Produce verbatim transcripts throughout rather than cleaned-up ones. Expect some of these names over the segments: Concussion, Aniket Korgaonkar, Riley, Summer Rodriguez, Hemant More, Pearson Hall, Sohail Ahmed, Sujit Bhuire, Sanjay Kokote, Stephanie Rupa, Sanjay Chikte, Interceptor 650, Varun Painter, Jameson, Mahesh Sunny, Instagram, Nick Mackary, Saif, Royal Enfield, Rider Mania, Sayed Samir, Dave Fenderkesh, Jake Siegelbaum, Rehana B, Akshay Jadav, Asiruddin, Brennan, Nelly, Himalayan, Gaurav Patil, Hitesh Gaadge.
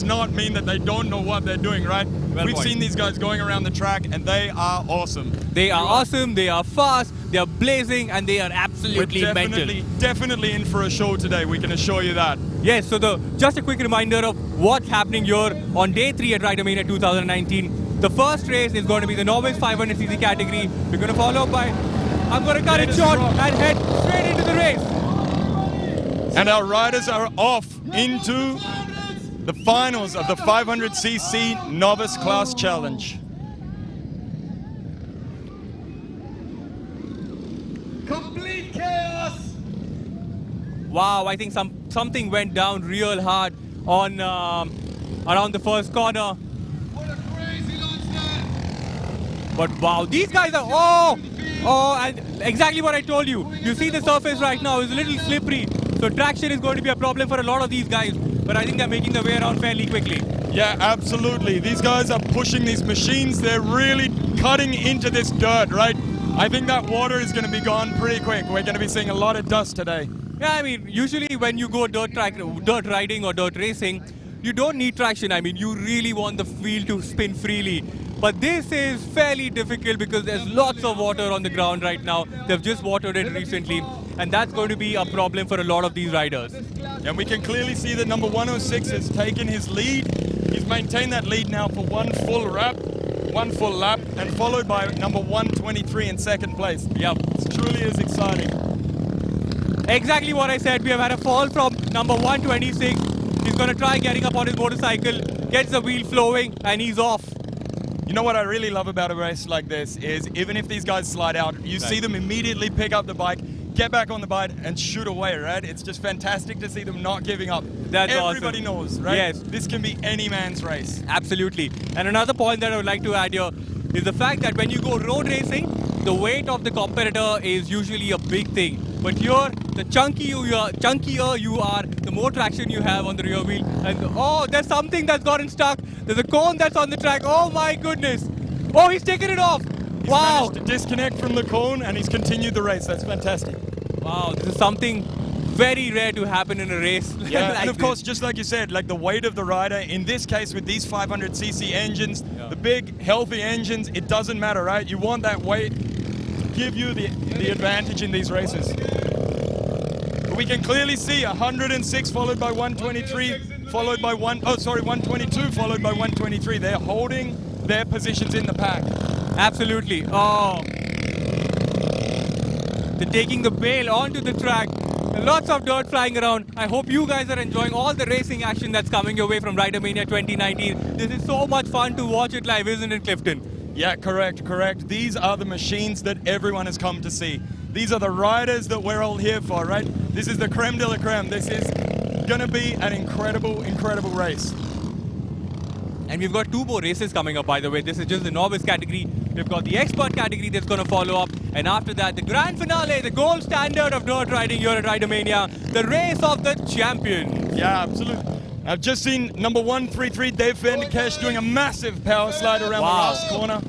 does not mean that they don't know what they're doing, right? Well We've point. seen these guys going around the track, and they are awesome. They are awesome, they are fast, they are blazing, and they are absolutely We're definitely, mental. Definitely in for a show today, we can assure you that. Yes, so the, just a quick reminder of what's happening here on day three at Rider Mania two thousand nineteen. The first race is going to be the novice five hundred c c category. We're going to follow up by, I'm going to cut it short and head straight into the race. And our riders are off into the finals of the five hundred c c novice class challenge. Complete chaos. Wow, I think some something went down real hard on um, around the first corner. What a crazy launch there. But wow, these guys are oh oh and exactly what I told you. You see the surface right now is a little slippery. So traction is going to be a problem for a lot of these guys, but I think they're making their way around fairly quickly. Yeah, absolutely. These guys are pushing these machines. They're really cutting into this dirt, right? I think that water is going to be gone pretty quick. We're going to be seeing a lot of dust today. Yeah, I mean, usually when you go dirt track, dirt riding or dirt racing, you don't need traction. I mean, you really want the wheel to spin freely. But this is fairly difficult because there's lots of water on the ground right now. They've just watered it recently. And that's going to be a problem for a lot of these riders. And we can clearly see that number one oh six has taken his lead. He's maintained that lead now for one full lap, one full lap, and followed by number one twenty-three in second place. Yep. It truly is exciting. Exactly what I said. We have had a fall from number one twenty-six. He's going to try getting up on his motorcycle, gets the wheel flowing, and he's off. You know what I really love about a race like this is even if these guys slide out, you right. see them immediately pick up the bike, get back on the bike and shoot away, right? It's just fantastic to see them not giving up. That's Everybody awesome. knows, right? Yes. This can be any man's race. Absolutely. And another point that I would like to add here is the fact that when you go road racing, the weight of the competitor is usually a big thing. But here, the chunky you are, chunkier you are, the more traction you have on the rear wheel. And oh, there's something that's gotten stuck. There's a cone that's on the track. Oh my goodness. Oh, he's taken it off. He's wow. managed to disconnect from the cone and he's continued the race. That's fantastic. Wow, this is something very rare to happen in a race. Yeah, like and of this. course, just like you said, like the weight of the rider, in this case with these five hundred c c engines, yeah. the big, healthy engines, it doesn't matter, right? You want that weight to give you the, the advantage in these races. But we can clearly see one oh six followed by one twenty-three, followed by one, oh sorry, one twenty-two followed by one twenty-three. They're holding their positions in the pack. Absolutely. Oh. They're taking the bail onto the track. Lots of dirt flying around. I hope you guys are enjoying all the racing action that's coming your way from Rider Mania twenty nineteen. This is so much fun to watch it live, isn't it, Clifton? Yeah, correct, correct. These are the machines that everyone has come to see. These are the riders that we're all here for, right? This is the creme de la creme. This is going to be an incredible, incredible race. And we've got two more races coming up, by the way. This is just the novice category. We've got the expert category that's going to follow up. And after that, the grand finale, the gold standard of dirt riding here at Rider Mania, the race of the champion. Yeah, absolutely. I've just seen number one thirty-three, Dave Fenderkesh, doing a massive power slide around wow. the last corner.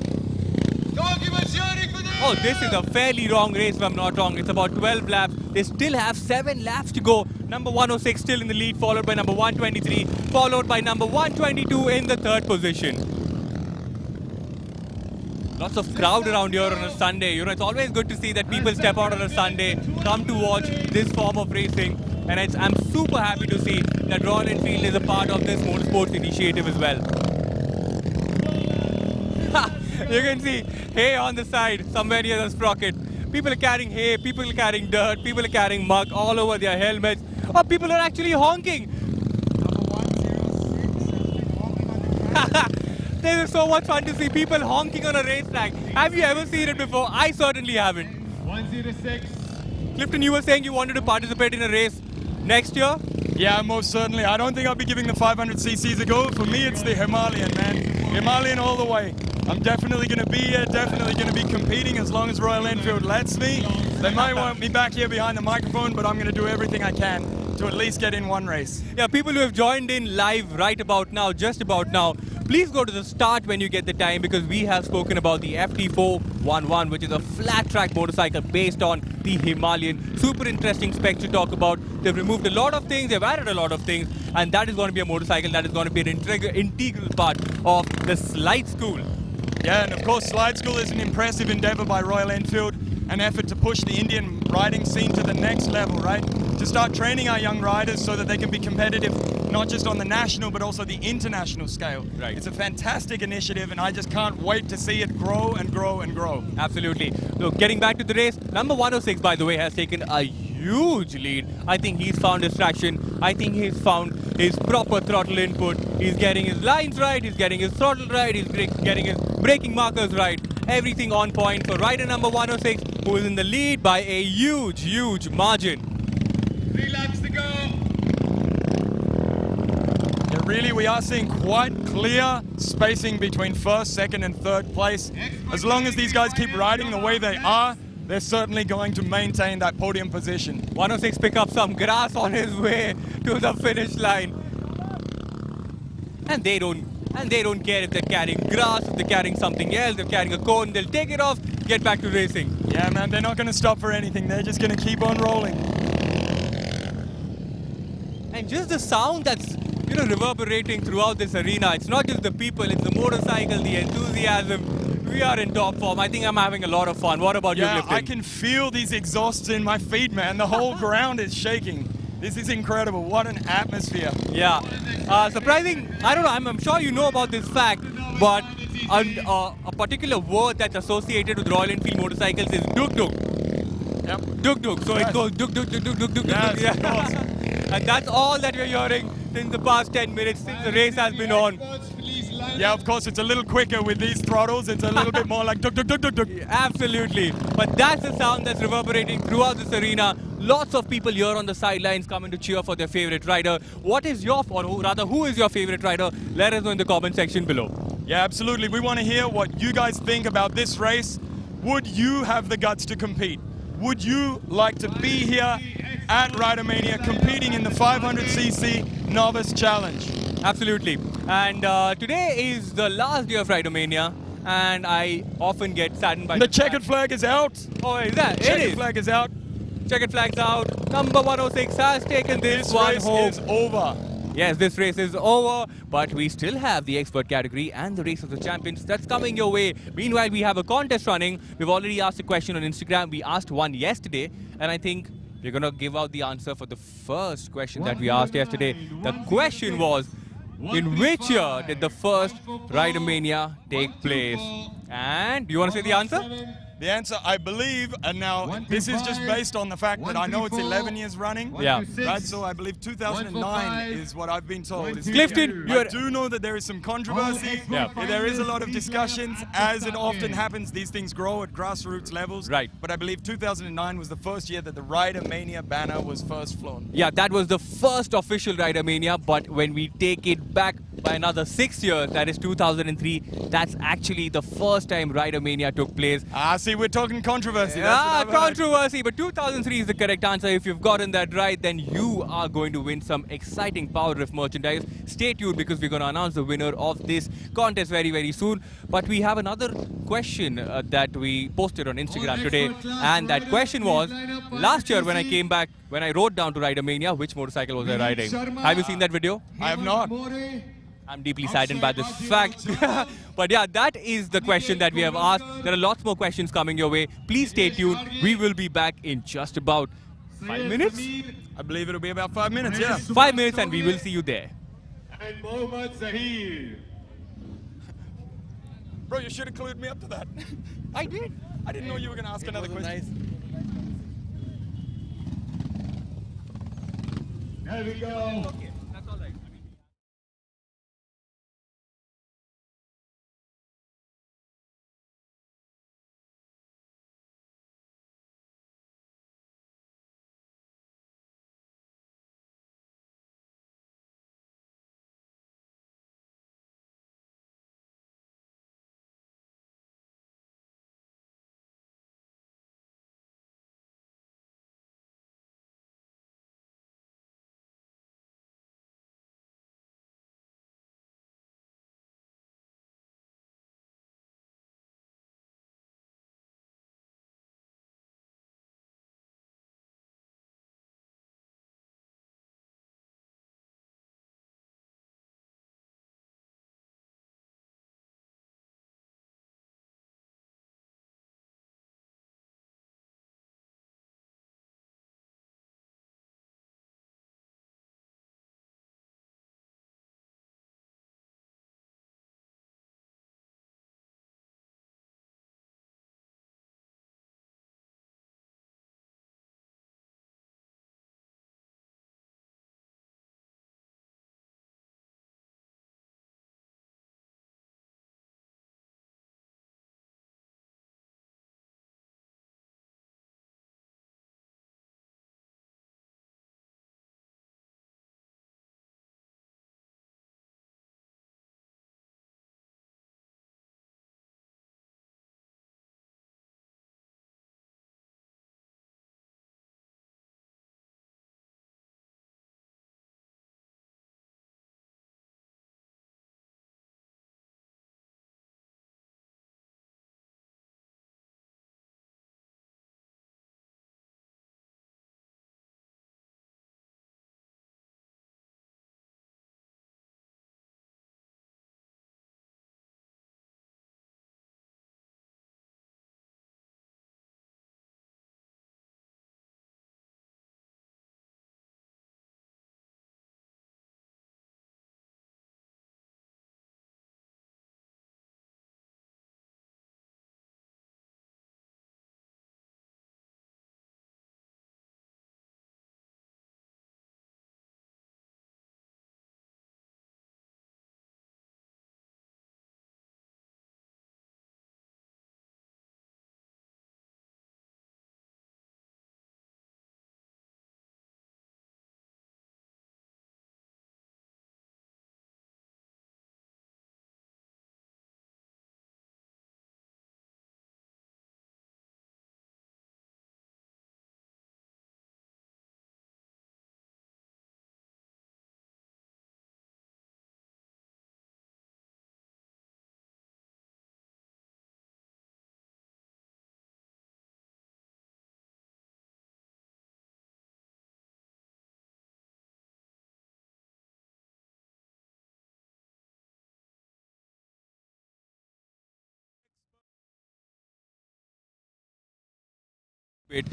Oh, this is a fairly long race, if I'm not wrong. It's about twelve laps. They still have seven laps to go. Number one oh six still in the lead, followed by number one twenty-three, followed by number one twenty-two in the third position. Lots of crowd around here on a Sunday. You know, it's always good to see that people step out on a Sunday, come to watch this form of racing. And it's, I'm super happy to see that Royal Enfield is a part of this motorsports initiative as well. You can see hay on the side, somewhere near the sprocket. People are carrying hay, people are carrying dirt, people are carrying muck all over their helmets. Oh, people are actually honking. This is so much fun to see people honking on a racetrack. Have you ever seen it before? I certainly haven't. one oh six. Clifton, you were saying you wanted to participate in a race next year? Yeah, most certainly. I don't think I'll be giving the five hundred c c's a go. For me, it's the Himalayan, man. Himalayan all the way. I'm definitely going to be here, definitely going to be competing as long as Royal Enfield lets me. They might want me back here behind the microphone, but I'm going to do everything I can to at least get in one race. Yeah, people who have joined in live right about now, just about now, please go to the start when you get the time, because we have spoken about the F T four eleven, which is a flat track motorcycle based on the Himalayan. Super interesting spec to talk about. They've removed a lot of things, they've added a lot of things, and that is going to be a motorcycle that is going to be an integ integral part of the Slide School. Yeah, and of course Slide School is an impressive endeavour by Royal Enfield, an effort to push the Indian riding scene to the next level, right? To start training our young riders so that they can be competitive not just on the national but also the international scale. Right. It's a fantastic initiative and I just can't wait to see it grow and grow and grow. Absolutely. So getting back to the race, number one oh six, by the way, has taken a huge lead. I think he's found his traction. I think he's found his proper throttle input. He's getting his lines right, he's getting his throttle right, he's getting his braking markers right. Everything on point for rider number one oh six, who is in the lead by a huge, huge margin. Three laps to go. Yeah, really, we are seeing quite clear spacing between first, second and third place. As long as these guys keep riding the way they are, they're certainly going to maintain that podium position. one oh six pick up some grass on his way to the finish line. And they don't And they don't care if they're carrying grass, if they're carrying something else, they're carrying a cone, they'll take it off, get back to racing. Yeah, man, they're not going to stop for anything. They're just going to keep on rolling. And just the sound that's, you know, reverberating throughout this arena. It's not just the people, it's the motorcycle, the enthusiasm. We are in top form. I think I'm having a lot of fun. What about yeah, you, Clifton? I can feel these exhausts in my feet, man. The whole ground is shaking. This is incredible. What an atmosphere. Yeah. Uh, surprising. I don't know. I'm, I'm sure you know about this fact, but a, uh, a particular word that's associated with Royal Enfield motorcycles is duk-duk. Yep. Duk-duk. So yes. It goes duk-duk-duk-duk-duk-duk. Yes, yeah. Of course. And that's all that we're hearing since the past ten minutes, since the race has been on. Yeah, of course, it's a little quicker with these throttles. It's a little bit more like duk-duk-duk-duk-duk. Yeah, absolutely. But that's the sound that's reverberating throughout this arena. Lots of people here on the sidelines coming to cheer for their favorite rider. What is your, or rather, who is your favorite rider? Let us know in the comment section below. Yeah, absolutely. We want to hear what you guys think about this race. Would you have the guts to compete? Would you like to be here at Rider Mania competing in the five hundred c c Novice Challenge? Absolutely. And uh, today is the last day of Rider Mania. And I often get saddened by the, the checkered flag. flag is out. Oh, is that? The checkered it is. flag is out. Checkered flag's out. Number one oh six has taken this, this one home. This race is over. Yes, this race is over, but we still have the expert category and the race of the champions that's coming your way. Meanwhile, we have a contest running. We've already asked a question on Instagram. We asked one yesterday, and I think we're going to give out the answer for the first question that we asked yesterday. The question was, in which year did the first Rider Mania take place? And do you want to say the answer? The answer, I believe, and now one, two, this is just based on the fact one, that I know it's eleven years running. One, yeah. Two, right, so I believe two thousand nine one, five, is what I've been told. One, two, Clifton, you do know that there is some controversy. Yeah. There is a lot of discussions. As it often happens, these things grow at grassroots levels. Right. But I believe two thousand nine was the first year that the Rider Mania banner was first flown. Yeah, that was the first official Rider Mania, but when we take it back by another six years, that is two thousand three, that's actually the first time Rider Mania took place. Ah, see, we're talking controversy. Ah, yeah, controversy, but two thousand three is the correct answer. If you've gotten that right, then you are going to win some exciting PowerDrift merchandise. Stay tuned, because we're going to announce the winner of this contest very, very soon. But we have another question uh, that we posted on Instagram today, and that question was, last year when I came back, when I rode down to Rider Mania, which motorcycle was I riding? Have you seen that video? I have not. I'm deeply saddened by this fact. But yeah, that is the question that we have asked. There are lots more questions coming your way. Please stay tuned. We will be back in just about five minutes. I believe it'll be about five minutes, yeah. Five minutes and we will see you there. And Muhammad Zahir. Bro, you should have clued me up to that. I did. I didn't know you were going to ask another question. There we go.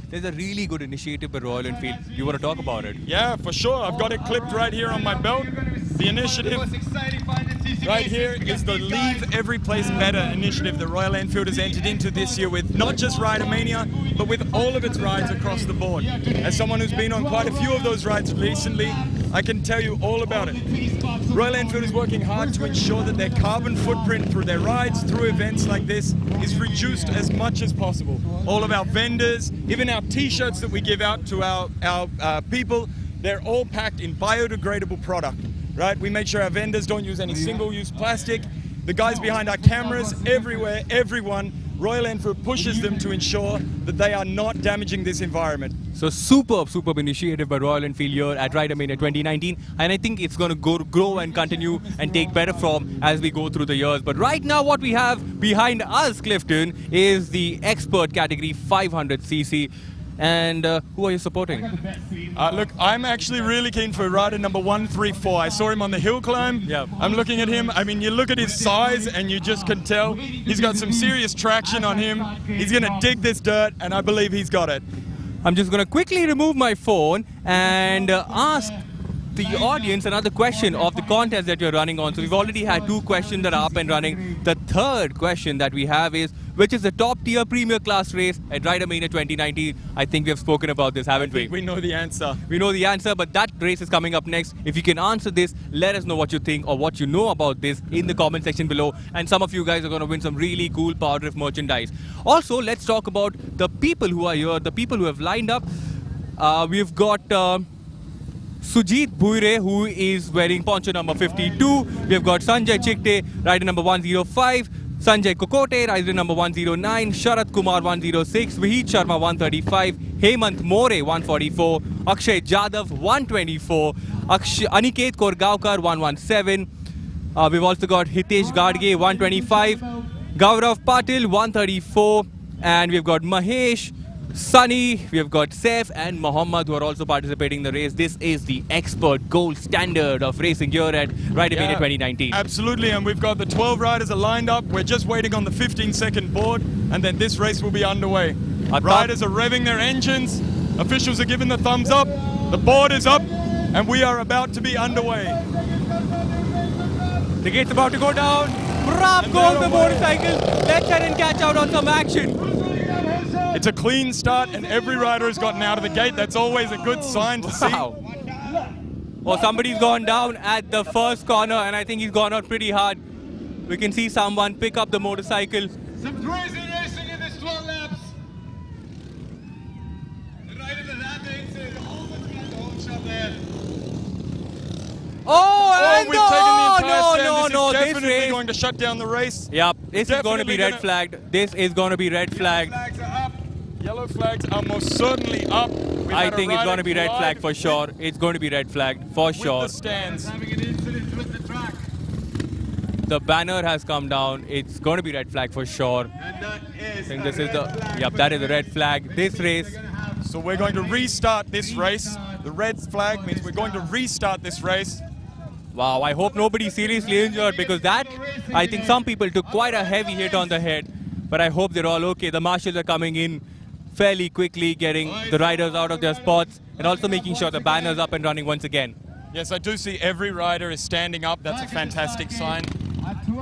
There's a really good initiative by Royal Enfield. You want to talk about it? Yeah, for sure. I've got it clipped right here on my belt. The initiative right here is the Leave Every Place Better initiative that Royal Enfield has entered into this year with not just Rider Mania, but with all of its rides across the board. As someone who's been on quite a few of those rides recently, I can tell you all about it. Royal Enfield is working hard to ensure that their carbon footprint through their rides, through events like this, is reduced as much as possible. All of our vendors, even our t-shirts that we give out to our, our uh, people, they're all packed in biodegradable product, right? We make sure our vendors don't use any single-use plastic. The guys behind our cameras, everywhere, everyone, Royal Enfield pushes them to ensure that they are not damaging this environment. So superb, superb initiative by Royal Enfield here at Rider Mania twenty nineteen, and I think it's going to go, grow and continue and take better form as we go through the years. But right now what we have behind us, Clifton, is the expert category five hundred c c. And uh, who are you supporting? Uh, look, I'm actually really keen for rider number one three four. I saw him on the hill climb. Yeah. I'm looking at him. I mean, you look at his size and you just can tell he's got some serious traction on him. He's going to dig this dirt, and I believe he's got it. I'm just going to quickly remove my phone and uh, ask the audience another question of the contest that you're running on. So we've already had two questions that are up and running. The third question that we have is, which is the top tier premier class race at Rider Mania twenty nineteen. I think we have spoken about this, haven't we? We know the answer. We know the answer, but that race is coming up next. If you can answer this, let us know what you think or what you know about this in the comment section below. And some of you guys are going to win some really cool PowerDrift merchandise. Also, let's talk about the people who are here, the people who have lined up. Uh, we've got Uh, Sujit Bhuire, who is wearing poncho number fifty-two. We've got Sanjay Chikte, rider number one oh five. Sanjay Kokote, rider number one oh nine. Sharad Kumar, one oh six. Vahit Sharma, one thirty-five. Hemant More, one forty-four. Akshay Jadav, one twenty-four. Akshay, Aniket Korgaonkar, one seventeen. Uh, we've also got Hitesh Gaadge, one twenty-five. Gaurav Patil, one thirty-four. And we've got Mahesh Sunny, we have got Saif and Muhammad, who are also participating in the race. This is the expert gold standard of racing here at Rider Mania twenty nineteen. Absolutely, and we've got the twelve riders are lined up. We're just waiting on the fifteen second board, and then this race will be underway. Our riders are revving their engines, officials are giving the thumbs up, the board is up, and we are about to be underway. The gate's about to go down. Bravo goes the motorcycle. Let's head and catch out on some action. It's a clean start, and every rider has gotten out of the gate. That's always a good sign to wow. see. Well, somebody's gone down at the first corner, and I think he's gone out pretty hard. We can see someone pick up the motorcycle. Some crazy racing in this twelve laps. The rider that happens is almost got the whole shot there. Oh, and oh, oh, no, no, no, no. This is definitely this race, going to shut down the race. Yep, this definitely is going to be red gonna... flagged. This is going to be red flagged. Yellow flags are most certainly up. We've I think it's going to be red flagged for sure. It's going to be red flagged for sure. The stands. Having an incident with the track. The banner has come down. It's going to be red flag for sure. And that is I think this is the. Yep, that is a red flag. This race. So we're going to restart this race. The red flag means we're going to restart this race. Wow, I hope nobody's seriously injured, because that, I think some people took quite a heavy hit on the head. But I hope they're all okay. The marshals are coming in fairly quickly, getting the riders out of their spots and also making sure the banner's up and running once again. Yes, I do see every rider is standing up. That's a fantastic sign.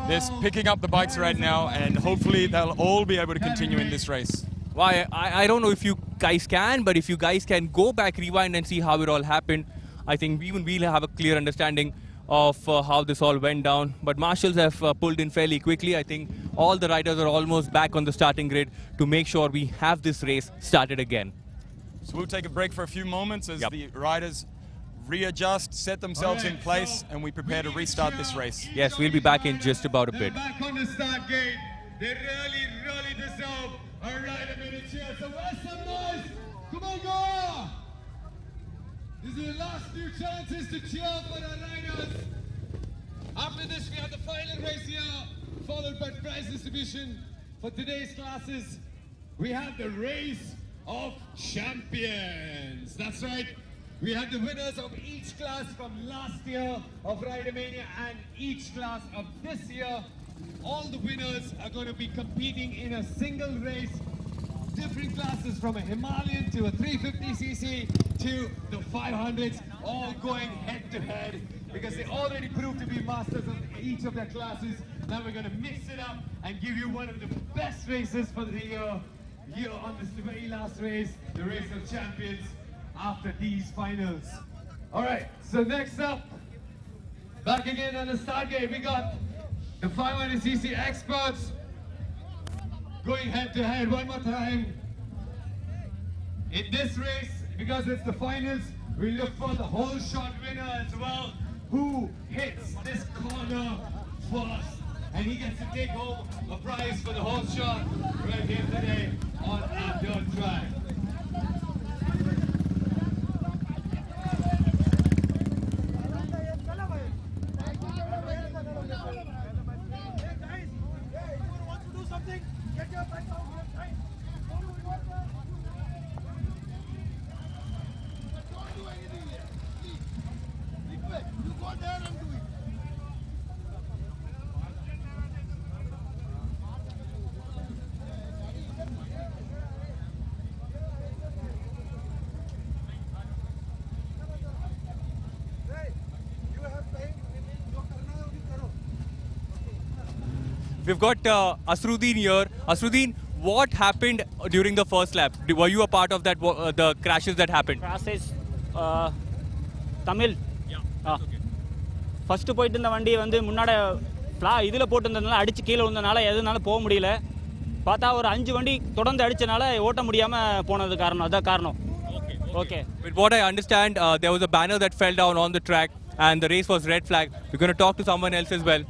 They're picking up the bikes right now, and hopefully they'll all be able to continue in this race. Why? Well, I, I don't know if you guys can, but if you guys can go back, rewind and see how it all happened, I think even we'll have a clear understanding of uh, how this all went down. But marshals have uh, pulled in fairly quickly. I think all the riders are almost back on the starting grid to make sure we have this race started again. So we'll take a break for a few moments as yep. the riders readjust, set themselves right in place, so and we prepare we to restart to this race. Yes, we'll be back in just about a They're bit. Back on the start gate. They really, really deserve a Rider Mania cheer. So where's some noise? Come on, go! These are the last few chances to cheer for our riders. After this, we have the final race here, followed by prize distribution for today's classes. We have the race of champions. That's right. We have the winners of each class from last year of Rider Mania and each class of this year. All the winners are going to be competing in a single race different classes, from a Himalayan to a three fifty c c to the five hundreds, all going head to head because they already proved to be masters of each of their classes. Now we're going to mix it up and give you one of the best races for the year. Here on this very last race, the race of champions after these finals. Alright, so next up, back again on the start gate, we got the five hundred c c experts going head to head one more time. In this race, because it's the finals, we look for the whole shot winner as well, who hits this corner first. And he gets to take home a prize for the whole shot right here today on Outdoor Drive. We've got uh, Asiruddin here. Asiruddin, what happened during the first lap? Were you a part of that? Uh, the crashes that happened? Crashes, uh, Tamil. Yeah, that's okay. First point in the Vandi, when the Munada fly, either put in the Adichi Kilo and the Nala, either Nala Pomodile, Pata or Anjuvandi, Totan the Adichanala, Wota Mudiama, Pona the Karno, the Karno. Okay. Okay. With what I understand, uh, there was a banner that fell down on the track and the race was red flag. We're going to talk to someone else as well.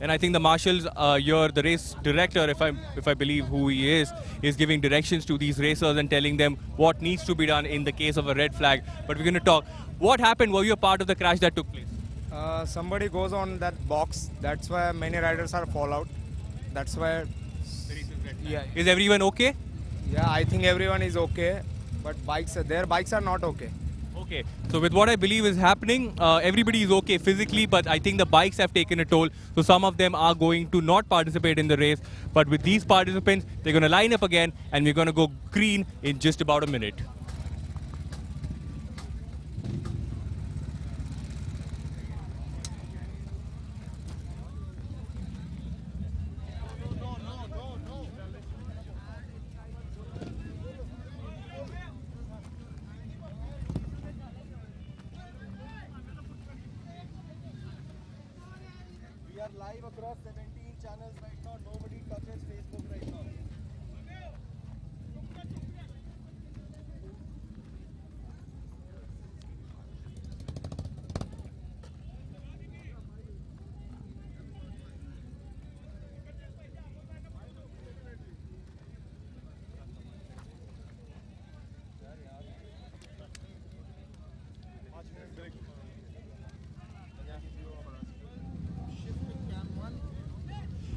And I think the marshals, uh, your the race director, if I if I believe who he is, is giving directions to these racers and telling them what needs to be done in the case of a red flag. But we're going to talk. What happened? Were you a part of the crash that took place? Uh, somebody goes on that box. That's why many riders are fall out. That's why. Yeah. Is everyone okay? Yeah, I think everyone is okay. But bikes, their bikes are not okay. Okay, so with what I believe is happening, uh, everybody is okay physically, but I think the bikes have taken a toll. So some of them are going to not participate in the race. But with these participants, they're going to line up again, and we're going to go green in just about a minute.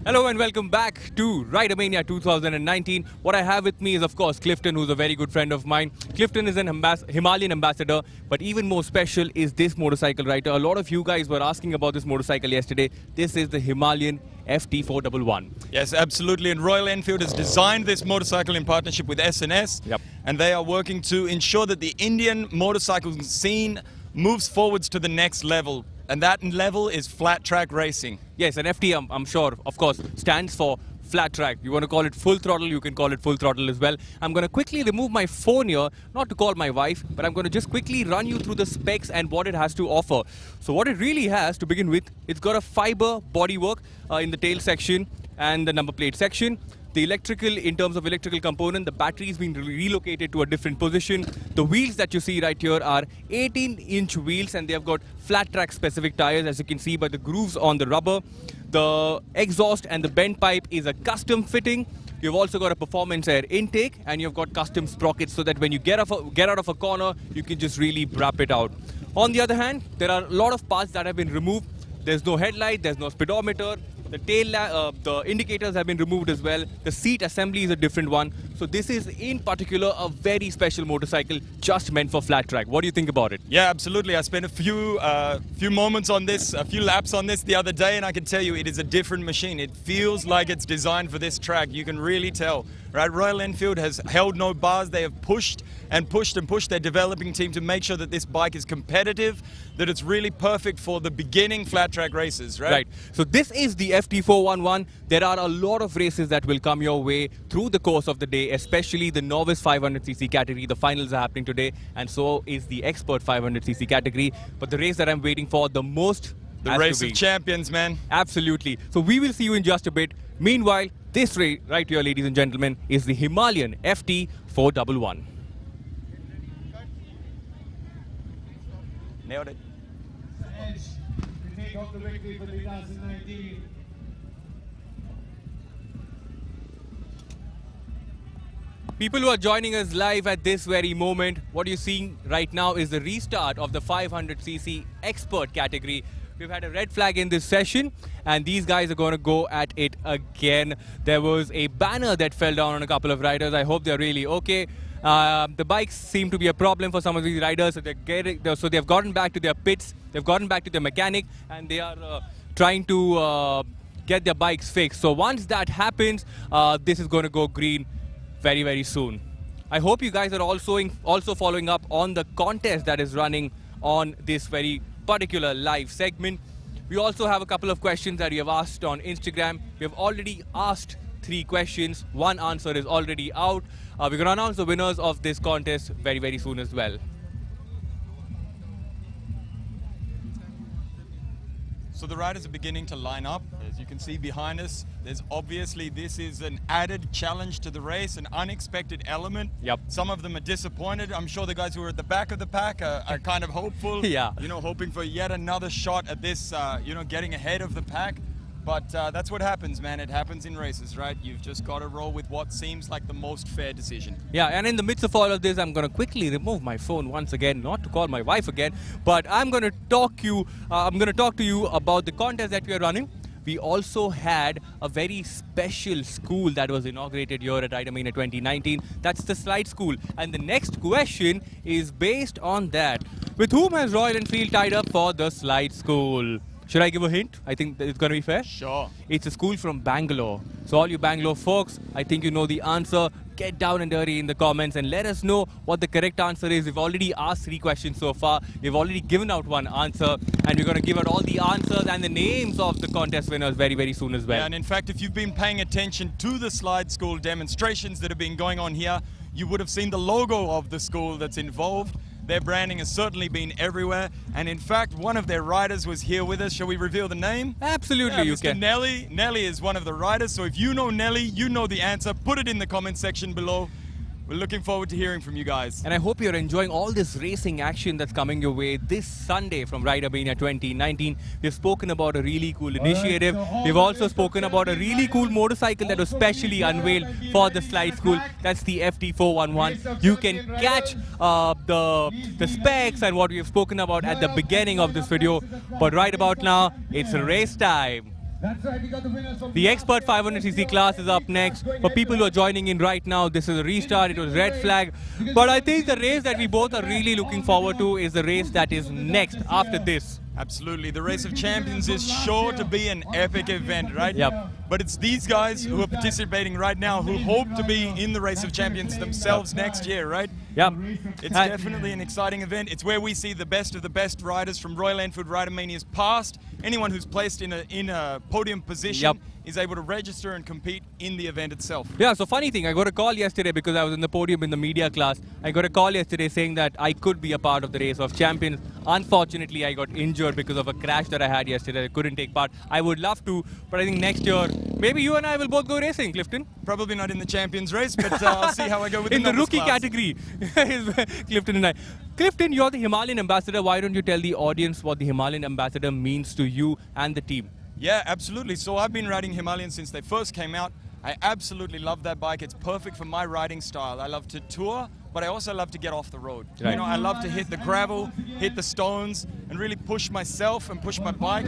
Hello and welcome back to Rider Mania two thousand nineteen. What I have with me is, of course, Clifton, who's a very good friend of mine. Clifton is an ambas Himalayan ambassador, but even more special is this motorcycle rider. A lot of you guys were asking about this motorcycle yesterday. This is the Himalayan F T four eleven. Yes, absolutely. And Royal Enfield has designed this motorcycle in partnership with S and S. Yep. And they are working to ensure that the Indian motorcycle scene moves forwards to the next level. And that level is flat track racing. Yes, and F T, I'm, I'm sure, of course, stands for flat track. You want to call it full throttle, you can call it full throttle as well. I'm going to quickly remove my phone here, not to call my wife, but I'm going to just quickly run you through the specs and what it has to offer. So what it really has to begin with, it's got a fiber bodywork uh, in the tail section and the number plate section. The electrical, in terms of electrical component, the battery is being relocated to a different position. The wheels that you see right here are eighteen inch wheels, and they have got flat track specific tires, as you can see by the grooves on the rubber. The exhaust and the bend pipe is a custom fitting. You've also got a performance air intake, and you've got custom sprockets so that when you get, off a, get out of a corner, you can just really wrap it out. On the other hand, there are a lot of parts that have been removed. There's no headlight, there's no speedometer. The tail, uh, the indicators have been removed as well. The seat assembly is a different one. So this is in particular a very special motorcycle just meant for flat track. What do you think about it? Yeah, absolutely. I spent a few, uh, few moments on this, a few laps on this the other day, and I can tell you it is a different machine. It feels like it's designed for this track. You can really tell. Right, Royal Enfield has held no bars. They have pushed and pushed and pushed their developing team to make sure that this bike is competitive, that it's really perfect for the beginning flat track races, right? Right. So this is the F T four eleven. There are a lot of races that will come your way through the course of the day, especially the novice five hundred c c category. The finals are happening today, and so is the expert five hundred c c category. But the race that I'm waiting for the most, the race of champions, man. Absolutely. So we will see you in just a bit. Meanwhile, this race right here, ladies and gentlemen, is the Himalayan F T four eleven. Nailed it. Sayesh, we take off the victory for twenty nineteen. People who are joining us live at this very moment, what you're seeing right now is the restart of the five hundred c c expert category. We've had a red flag in this session, and these guys are going to go at it again. There was a banner that fell down on a couple of riders. I hope they're really okay. Uh, the bikes seem to be a problem for some of these riders, so, they're getting, so they've gotten back to their pits, they've gotten back to their mechanic, and they are uh, trying to uh, get their bikes fixed. So once that happens, uh, this is going to go green very, very soon. I hope you guys are also, in, also following up on the contest that is running on this very particular live segment. We also have a couple of questions that we have asked on Instagram. We have already asked three questions. One answer is already out. Uh, we're going to announce the winners of this contest very, very soon as well. So the riders are beginning to line up. As you can see behind us, there's obviously this is an added challenge to the race, an unexpected element. Yep. Some of them are disappointed. I'm sure the guys who are at the back of the pack are, are kind of hopeful. Yeah. You know, hoping for yet another shot at this, uh, you know, getting ahead of the pack. But uh, that's what happens, man. It happens in races, right? You've just got to roll with what seems like the most fair decision. Yeah, and in the midst of all of this, I'm going to quickly remove my phone once again, not to call my wife again, but I'm going to talk you. Uh, I'm going to talk to you about the contest that we are running. We also had a very special school that was inaugurated here at Rider Mania twenty nineteen. That's the Slide School. And the next question is based on that. With whom has Royal Enfield tied up for the Slide School? Should I give a hint? I think that it's going to be fair. Sure. It's a school from Bangalore. So all you Bangalore folks, I think you know the answer. Get down and dirty in the comments and let us know what the correct answer is. We've already asked three questions so far. We've already given out one answer, and we're going to give out all the answers and the names of the contest winners very, very soon as well. Yeah, and in fact, if you've been paying attention to the Slide School demonstrations that have been going on here, you would have seen the logo of the school that's involved. Their branding has certainly been everywhere, and in fact, one of their riders was here with us. Shall we reveal the name? Absolutely, yeah, you Mister can. Nelly. Nelly is one of the riders, so if you know Nelly, you know the answer. Put it in the comment section below. We're looking forward to hearing from you guys. And I hope you're enjoying all this racing action that's coming your way this Sunday from Rider Mania twenty nineteen. We've spoken about a really cool initiative. We've also spoken about a really cool motorcycle that was specially unveiled for the Slide School. That's the F T four eleven. You can catch uh, the, the specs and what we've spoken about at the beginning of this video. But right about now, it's race time. That's right, we got the winners from the expert five hundred c c class is up next. For people who are joining in right now, this is a restart. It was red flag. But I think the race that we both are really looking forward to is the race that is next after this. Absolutely. The Race of Champions is sure to be an epic event, right? Yep. But it's these guys who are participating right now who hope to be in the Race of Champions themselves next year, right? Yep. It's and definitely an exciting event. It's where we see the best of the best riders from Royal Enfield Rider Mania's past. Anyone who's placed in a, in a podium position yep. is able to register and compete in the event itself. Yeah, so funny thing, I got a call yesterday because I was in the podium in the media class. I got a call yesterday saying that I could be a part of the Race of Champions. Unfortunately, I got injured because of a crash that I had yesterday. I couldn't take part. I would love to, but I think next year, maybe you and I will both go racing, Clifton. Probably not in the champions race, but uh, I'll see how I go with in the rookie class. Category. Clifton and I. Clifton, you're the Himalayan ambassador. Why don't you tell the audience what the Himalayan ambassador means to you and the team? Yeah, absolutely. So I've been riding Himalayan since they first came out. I absolutely love that bike. It's perfect for my riding style. I love to tour, but I also love to get off the road. Right. You know, I love to hit the gravel, hit the stones, and really push myself and push my bike.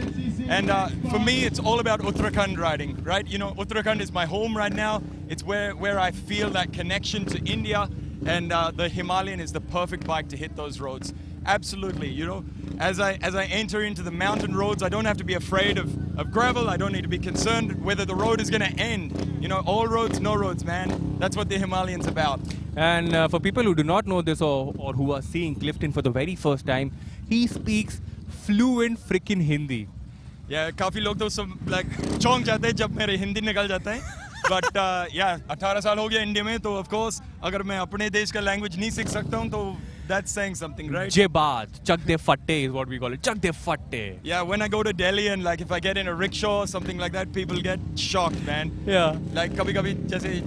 And uh, for me, it's all about Uttarakhand riding, right? You know, Uttarakhand is my home right now. It's where, where I feel that connection to India, and uh, the Himalayan is the perfect bike to hit those roads. Absolutely, you know, as I as I enter into the mountain roads, I don't have to be afraid of, of gravel. I don't need to be concerned whether the road is going to end. You know, all roads, no roads, man. That's what the Himalayan's about. And uh, for people who do not know this, or, or who are seeing Clifton for the very first time, he speaks fluent freaking Hindi. Yeah, काफी लोग तो सब like चौंक जाते हैं जब मेरे हिंदी निकल जाते हैं. But uh, yeah, eighteen साल हो गया इंडिया में, तो of course अगर मैं अपने देश का language नहीं सीख सकता हूँ तो that's saying something, right? Jebaat, chak de fatte is what we call it. Chak de fatte. Yeah, when I go to Delhi and like if I get in a rickshaw or something like that, people get shocked, man. Yeah. Like kabhi kabhi jaise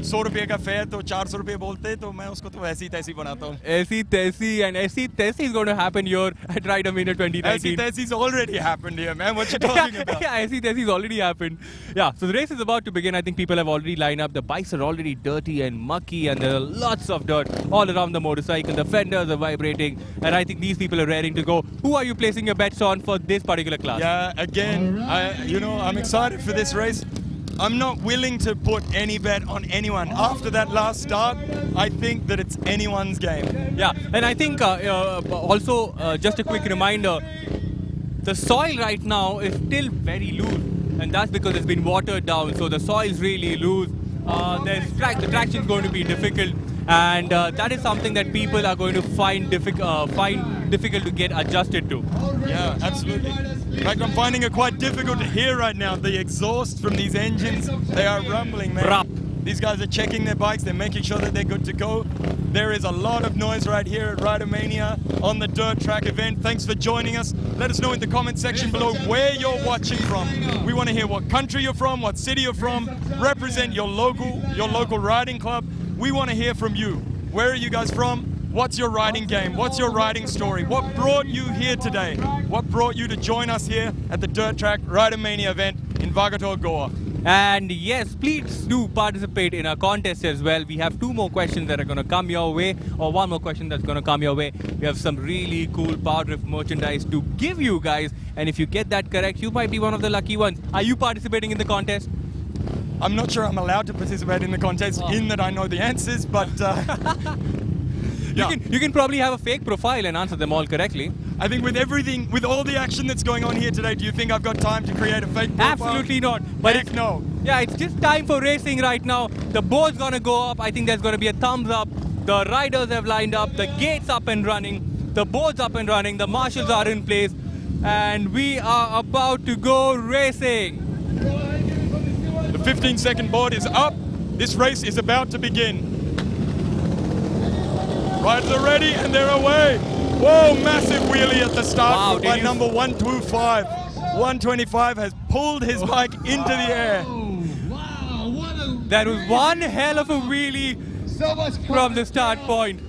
one hundred rupees ka fare to four hundred rupees bolte to main usko to aisi taisi banata hu. Aisi taisi, and aisi taisi is going to happen here at Rider Mania twenty nineteen. Aisi taisi's already happened here, man. What you talking yeah, about? Yeah, aisi taisi's already happened. Yeah, so the race is about to begin. I think people have already lined up. The bikes are already dirty and mucky, and there are lots of dirt all around the motorcycle. The fenders are vibrating, and I think these people are raring to go. Who are you placing your bets on for this particular class? Yeah, again, I, you know, I'm excited for this race. I'm not willing to put any bet on anyone. After that last start, I think that it's anyone's game. Yeah, and I think uh, uh, also uh, just a quick reminder, the soil right now is still very loose, and that's because it's been watered down, so the soil is really loose. Uh, there's track, the traction is going to be difficult, and uh, that is something that people are going to find, diffi uh, find difficult to get adjusted to. Yeah, absolutely. In fact, I'm finding it quite difficult to hear right now. The exhaust from these engines, they are rumbling, man. Rup. These guys are checking their bikes, they're making sure that they're good to go. There is a lot of noise right here at Rider Mania on the dirt track event. Thanks for joining us. Let us know in the comment section below where you're watching from. We want to hear what country you're from, what city you're from. Represent your local, your local riding club. We want to hear from you. Where are you guys from? What's your riding game? What's your riding story? What brought you here today? What brought you to join us here at the Dirt Track Rider Mania event in Vagatour, Goa? And yes, please do participate in our contest as well. We have two more questions that are going to come your way, or one more question that's going to come your way. We have some really cool PowerDrift merchandise to give you guys. And if you get that correct, you might be one of the lucky ones. Are you participating in the contest? I'm not sure I'm allowed to participate in the contest oh. in that I know the answers, but... Uh, You, yeah. can, you can probably have a fake profile and answer them all correctly. I think with everything, with all the action that's going on here today, do you think I've got time to create a fake profile? Absolutely not. But Heck it's, no. Yeah, it's just time for racing right now. The board's going to go up. I think there's going to be a thumbs up. The riders have lined up. The gate's up and running. The board's up and running. The marshals are in place. And we are about to go racing. The fifteen second board is up. This race is about to begin. Riders are ready and they're away. Whoa, massive wheelie at the start wow, by number one twenty-five. one twenty-five has pulled his bike into wow. the air. Wow, what a that was one hell of a wheelie so much from the start point.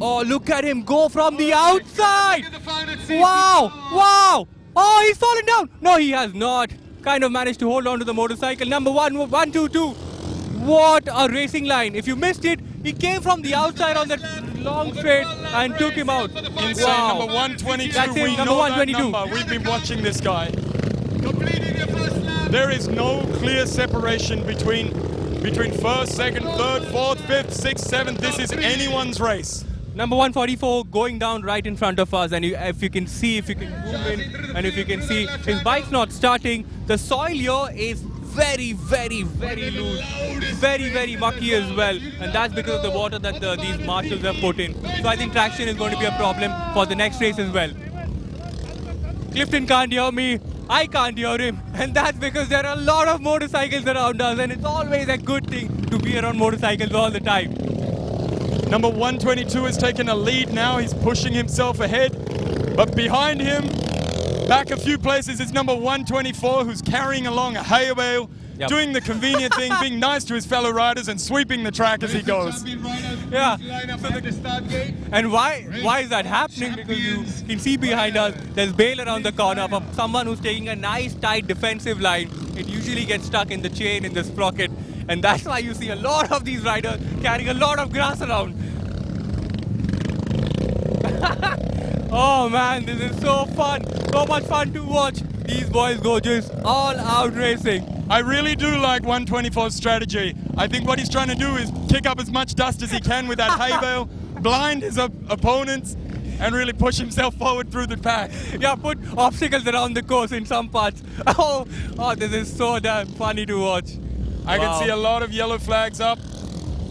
Oh, look at him go from oh, the outside. The wow, wow. Oh, he's fallen down. No, he has not. Kind of managed to hold on to the motorcycle. Number one, one, two, two. What a racing line. If you missed it, he came from the outside on that long straight and took him out. Insane, wow. Number one twenty-two. That's him, number one twenty-two. We've been watching this guy. There is no clear separation between between first, second, third, fourth, fifth, sixth, seventh. This is anyone's race. Number one forty-four going down right in front of us, and you, if you can see, if you can move in, and if you can see, his bike's not starting. The soil here is very, very, very loose, very, very mucky as well, and that's because of the water that the, these marshals have put in. So I think traction is going to be a problem for the next race as well. Clifton can't hear me, I can't hear him, and that's because there are a lot of motorcycles around us, and it's always a good thing to be around motorcycles all the time. Number one twenty-two has taken a lead now, he's pushing himself ahead, but behind him, back a few places, it's number one twenty-four who's carrying along a hay bale, yep. doing the convenient thing, being nice to his fellow riders and sweeping the track as he goes. Yeah. So the, and why why is that happening? Because you can see behind us, there's bale around the corner for someone who's taking a nice tight defensive line. It usually gets stuck in the chain, in the sprocket, and that's why you see a lot of these riders carrying a lot of grass around. Oh man, this is so fun, so much fun to watch. These boys go just all out racing. I really do like one twenty-four's strategy. I think what he's trying to do is kick up as much dust as he can with that hay bale, blind his op opponents, and really push himself forward through the pack. Yeah, put obstacles around the course in some parts. Oh, oh, this is so damn funny to watch. I wow. can see a lot of yellow flags up.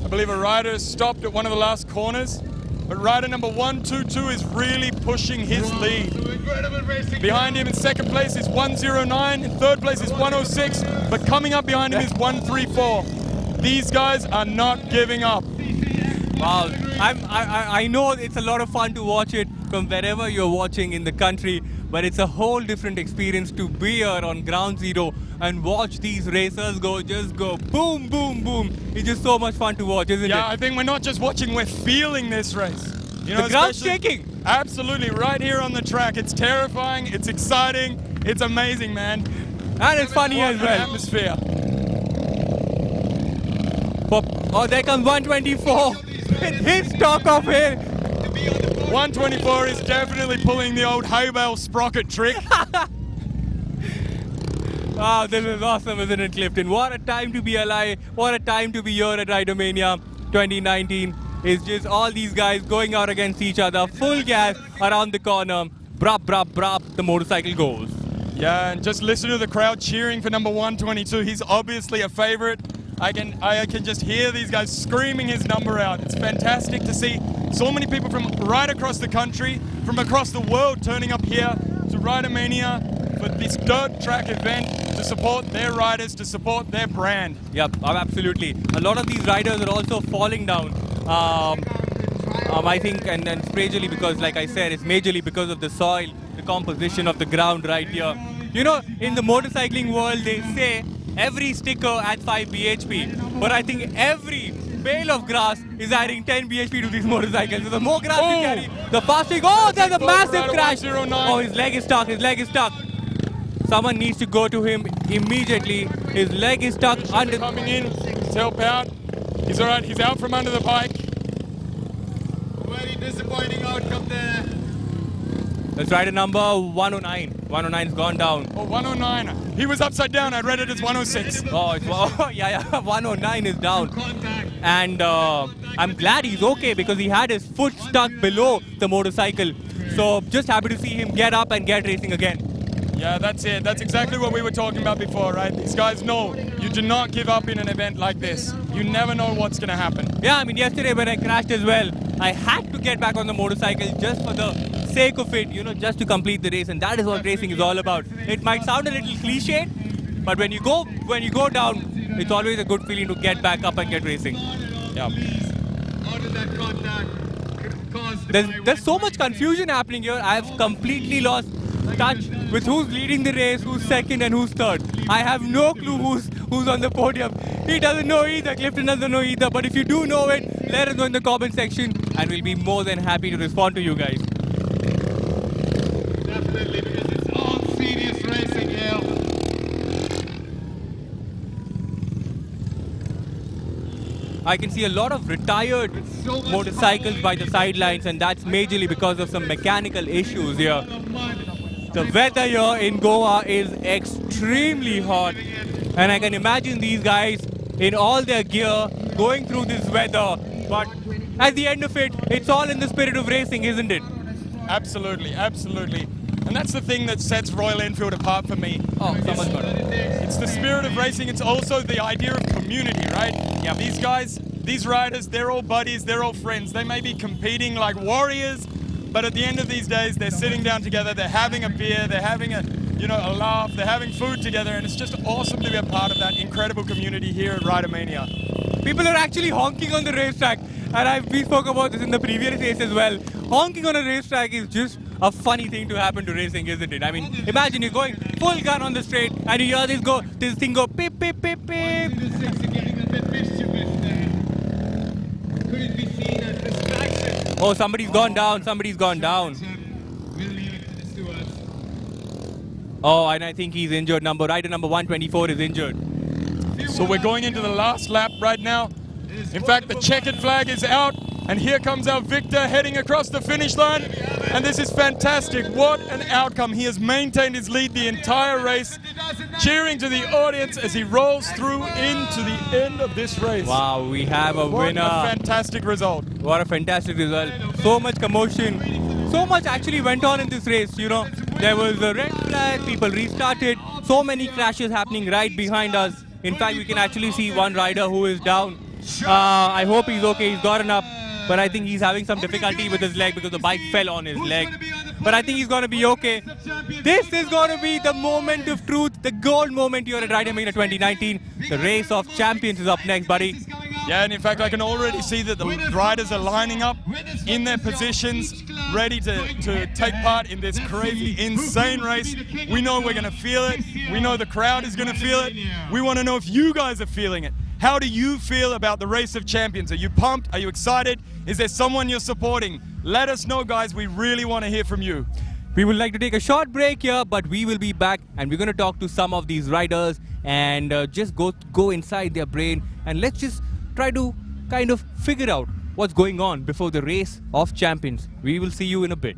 I believe a rider stopped at one of the last corners, but rider number one two two is really pushing his wow, lead. Behind him in second place is one oh nine, in third place is one oh six, but coming up behind him is one three four. These guys are not giving up. Wow, I'm, I, I know it's a lot of fun to watch it from wherever you're watching in the country, but it's a whole different experience to be here on Ground Zero and watch these racers go, just go boom, boom, boom. It's just so much fun to watch, isn't yeah, it? Yeah, I think we're not just watching, we're feeling this race. You know, the ground's shaking. Absolutely, right here on the track. It's terrifying, it's exciting, it's amazing, man. And it's funny as well. Atmosphere. Oh, there comes one twenty-four. His stock of hair. one twenty-four is definitely pulling the old hay bale sprocket trick. Wow, this is awesome, isn't it, Clifton? What a time to be alive. What a time to be here at Rider Mania twenty nineteen. It's just all these guys going out against each other, full gas around the corner. Brap, brap, brap, the motorcycle goes. Yeah, and just listen to the crowd cheering for number one twenty-two. He's obviously a favorite. I can, I can just hear these guys screaming his number out. It's fantastic to see so many people from right across the country, from across the world, turning up here to Rider Mania for this dirt track event to support their riders, to support their brand. Yep, absolutely. A lot of these riders are also falling down, um, um, I think, and, and majorly because, like I said, it's majorly because of the soil, the composition of the ground right here. You know, in the motorcycling world, they say every sticker at five B H P, but I think every bale of grass is adding ten B H P to these motorcycles. So the more grass oh. you carry, the faster you go. Oh, there's a massive crash. Oh, his leg is stuck. His leg is stuck. Someone needs to go to him immediately. His leg is stuck under. Coming in to help out. He's all right. He's out from under the bike. Very disappointing outcome there. Let's ride a number one oh nine. one oh nine's gone down. Oh, one oh nine. He was upside down. I read it as one oh six. Oh, it's, oh yeah, yeah. one oh nine is down. And uh, I'm glad he's okay because he had his foot stuck below the motorcycle. So just happy to see him get up and get racing again. Yeah, that's it. That's exactly what we were talking about before, right? These guys know you do not give up in an event like this. You never know what's going to happen. Yeah, I mean, yesterday when I crashed as well, I had to get back on the motorcycle just for the sake of it, you know, just to complete the race, and that is what racing is all about. It might sound a little cliche, but when you go when you go down, it's always a good feeling to get back up and get racing. Yeah. There's, there's so much confusion happening here. I've completely lost touch with who's leading the race, who's second and who's third. I have no clue who's who's on the podium. He doesn't know either, Clifton doesn't know either, but if you do know it, let us know in the comment section and we'll be more than happy to respond to you guys. Because it's all serious racing here. I can see a lot of retired so motorcycles by the sidelines, and that's majorly because of some mechanical issues here. The weather here in Goa is extremely hot, and I can imagine these guys in all their gear going through this weather, but at the end of it, it's all in the spirit of racing, isn't it? Absolutely, absolutely. And that's the thing that sets Royal Enfield apart for me. Oh, someone's got it. It's the spirit of racing. It's also the idea of community, right? Yeah. These guys, these riders, they're all buddies. They're all friends. They may be competing like warriors, but at the end of these days, they're sitting down together. They're having a beer. They're having a, you know, a laugh. They're having food together, and it's just awesome to be a part of that incredible community here at Rider Mania. People are actually honking on the racetrack, and I, we spoke about this in the previous race as well. Honking on a racetrack is just a funny thing to happen to racing, isn't it? I mean, imagine you're going full gun on the straight and you hear this go, this thing go pip, pip, pip, pip. Oh, somebody's gone down, somebody's gone down. Oh, and I think he's injured. Number rider number one twenty-four is injured. So we're going into the last lap right now. In fact, the checkered flag is out, and here comes our victor heading across the finish line. And this is fantastic. What an outcome. He has maintained his lead the entire race, cheering to the audience as he rolls through into the end of this race. Wow, we have a winner. What a fantastic result. What a fantastic result. So much commotion. So much actually went on in this race, you know. There was a red flag, people restarted. So many crashes happening right behind us. In fact, we can actually see one rider who is down. Uh, I hope he's okay, he's gotten up, but I think he's having some difficulty with his leg because the bike fell on his leg. But I think he's going to be okay. This is going to be the moment of truth, the gold moment here at Rider Mania twenty nineteen. The race of champions is up next, buddy. Yeah, and in fact, I can already see that the riders are lining up in their positions, ready to, to take part in this crazy, insane race. We know we're going to feel it. We know the crowd is going to feel it. We want to know if you guys are feeling it. How do you feel about the race of champions? Are you pumped? Are you excited? Is there someone you're supporting? Let us know, guys. We really want to hear from you. We would like to take a short break here, but we will be back and we're going to talk to some of these riders and uh, just go, go inside their brain and let's just try to kind of figure out what's going on before the race of champions. We will see you in a bit.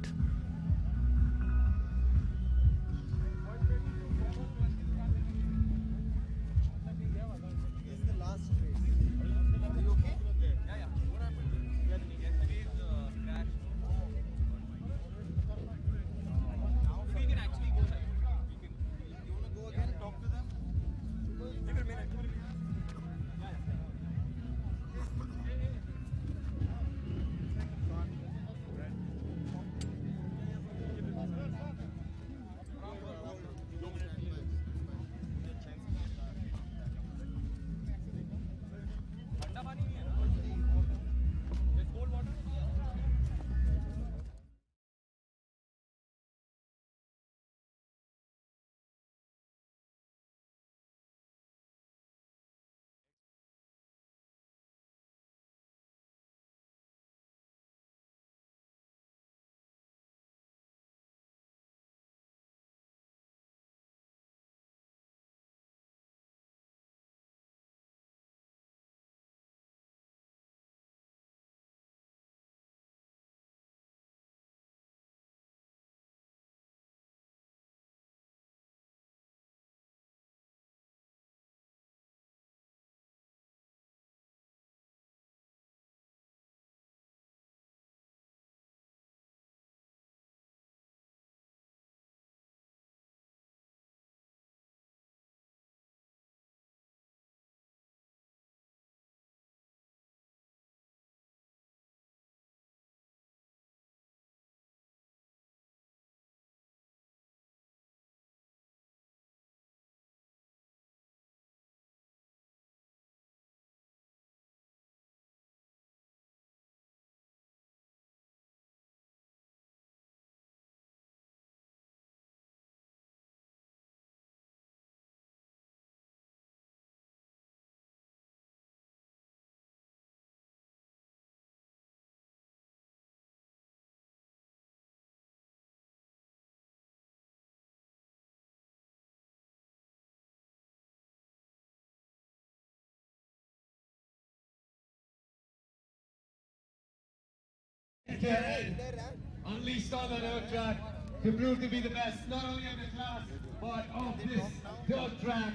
Unleashed on the dirt track to prove to be the best, not only of the class, but of this dirt track.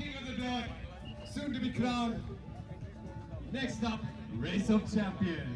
King of the dirt, soon to be crowned. Next up, Race of Champions.